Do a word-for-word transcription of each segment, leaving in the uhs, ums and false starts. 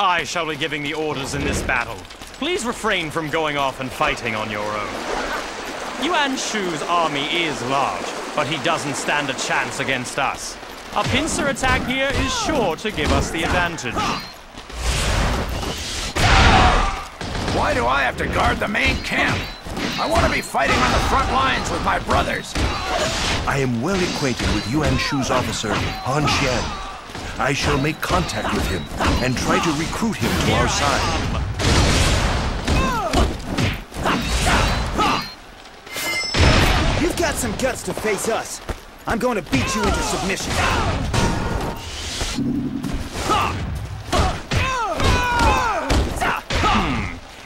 I shall be giving the orders in this battle. Please refrain from going off and fighting on your own. Yuan Shu's army is large, but he doesn't stand a chance against us. A pincer attack here is sure to give us the advantage. Why do I have to guard the main camp? I want to be fighting on the front lines with my brothers. I am well acquainted with Yuan Shu's officer, Han Xian. I shall make contact with him and try to recruit him to our side. You've got some guts to face us. I'm going to beat you into submission. Hmm.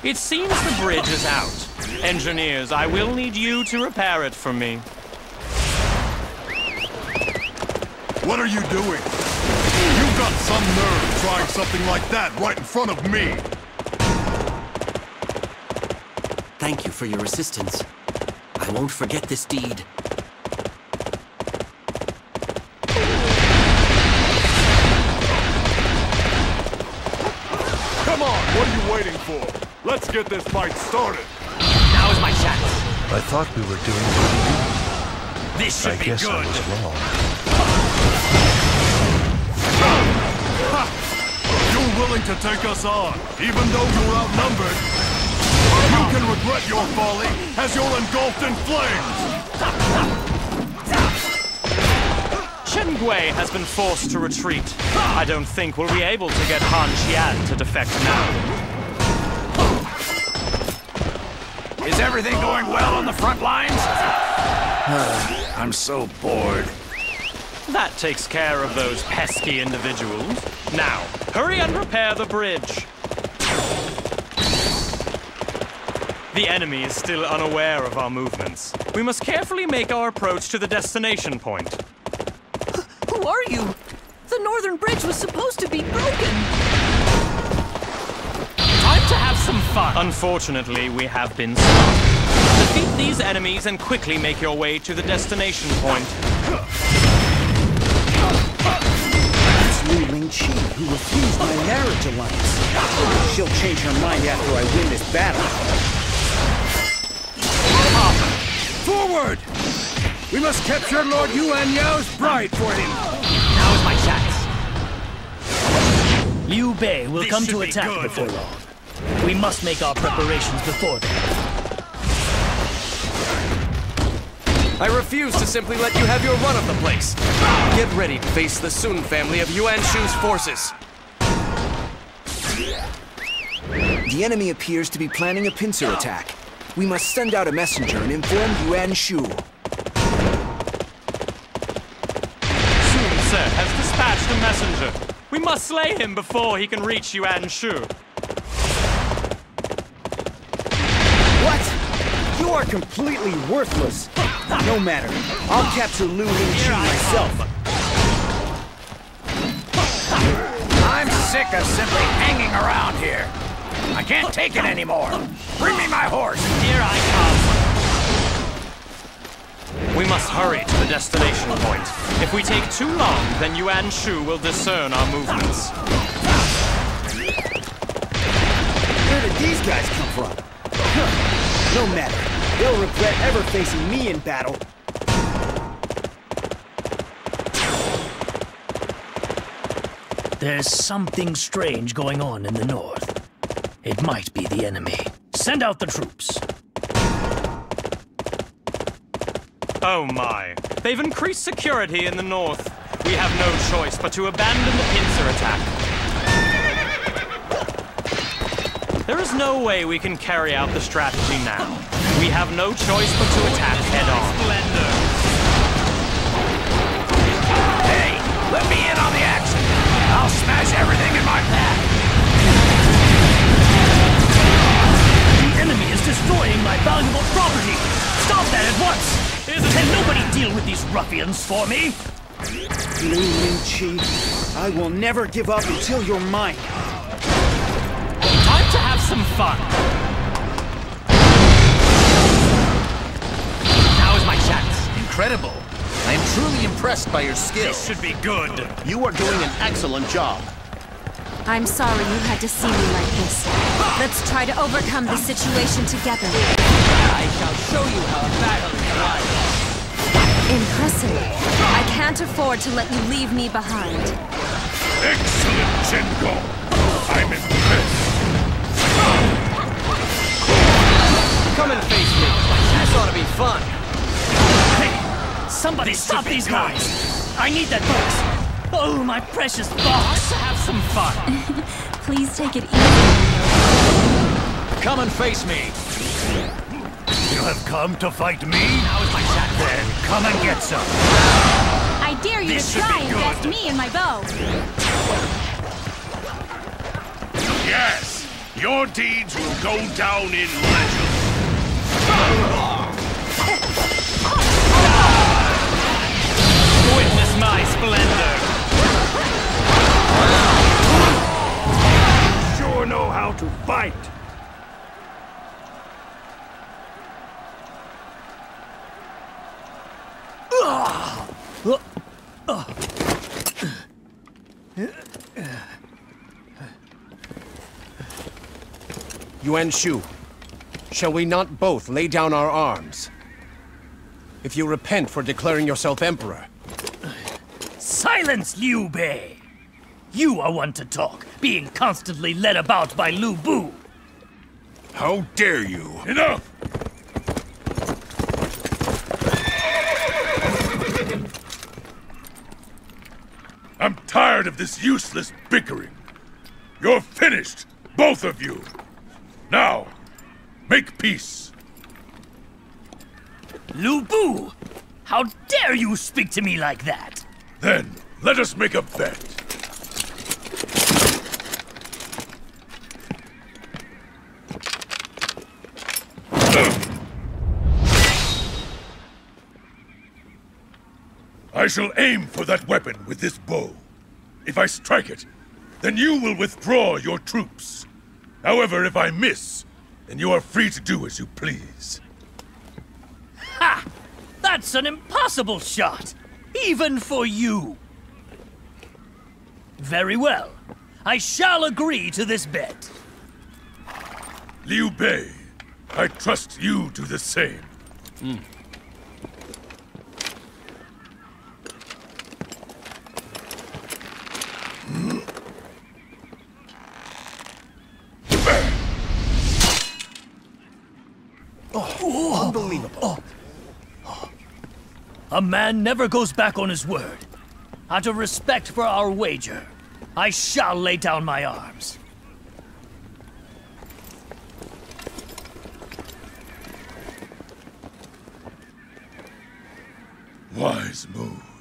It seems the bridge is out. Engineers, I will need you to repair it for me. What are you doing? You've got some nerve trying something like that right in front of me. Thank you for your assistance. I won't forget this deed. What are you waiting for? Let's get this fight started. Now is my chance. I thought we were doing good. This should I be guess good. I was wrong. You're willing to take us on, even though you're outnumbered. You can regret your folly as you're engulfed in flames. Chen Gui has been forced to retreat. I don't think we'll be able to get Han Xian to defect now. Is everything going well on the front lines? I'm so bored. That takes care of those pesky individuals. Now, hurry and repair the bridge. The enemy is still unaware of our movements. We must carefully make our approach to the destination point. Who are you? The northern bridge was supposed to be broken! Time to have some fun! Unfortunately, we have been stuck. Defeat these enemies and quickly make your way to the destination point. That's Lu Lingqi, who refused my marriage alliance. She'll change her mind after I win this battle. Up. Forward! We must capture Lord Yuan Yao's bride for him! Now is my chance. Liu Bei will this come to attack good. Before long. We must make our preparations before then. I refuse to simply let you have your run of the place. Get ready to face the Sun family of Yuan Shu's forces. The enemy appears to be planning a pincer attack. We must send out a messenger and inform Yuan Shu. Has dispatched a messenger. We must slay him before he can reach Yuan Shu. What? You are completely worthless. No matter. I'll capture Lu Lingqi myself. I'm sick of simply hanging around here. I can't take it anymore. Bring me my horse. Here I come. We must hurry to the destination point. If we take too long, then Yuan Shu will discern our movements. Where did these guys come from? No matter. They'll regret ever facing me in battle. There's something strange going on in the north. It might be the enemy. Send out the troops. Oh my, they've increased security in the north. We have no choice but to abandon the pincer attack. There is no way we can carry out the strategy now. We have no choice but to attack head on. Hey, let me in on the action. I'll smash everything in my path. The enemy is destroying my valuable property. Stop that at once. Can nobody deal with these ruffians for me? Lu Lingqi, I will never give up until you're mine. Time to have some fun. Now is my chance. Incredible. I am truly impressed by your skill. This should be good. You are doing an excellent job. I'm sorry you had to see me like this. Let's try to overcome the situation together. I shall show you how a battle is won. Impressive. I can't afford to let you leave me behind. Excellent, Chen Gui. I'm impressed. Come and face me. This ought to be fun. Hey, somebody this stop these guys. guys. I need that box. Oh, my precious box. Have some fun. Please take it easy. Come and face me. You have come to fight me? Now is my shot. Then come and get some. I dare you this to try and best me in my bow. Yes, your deeds will go down in legend. Witness my splendor. You sure know how to fight. Yuan Shu, shall we not both lay down our arms? If you repent for declaring yourself emperor. Silence, Liu Bei! You are one to talk, being constantly led about by Lu Bu. How dare you! Enough! I'm tired of this useless bickering. You're finished, both of you. Now, make peace. Lu Bu! How dare you speak to me like that? Then, let us make a bet. I shall aim for that weapon with this bow. If I strike it, then you will withdraw your troops. However, if I miss, then you are free to do as you please. Ha! That's an impossible shot, even for you. Very well. I shall agree to this bet. Liu Bei, I trust you do the same. Mm. Oh, unbelievable. Oh. A man never goes back on his word. Out of respect for our wager, I shall lay down my arms. Wise move.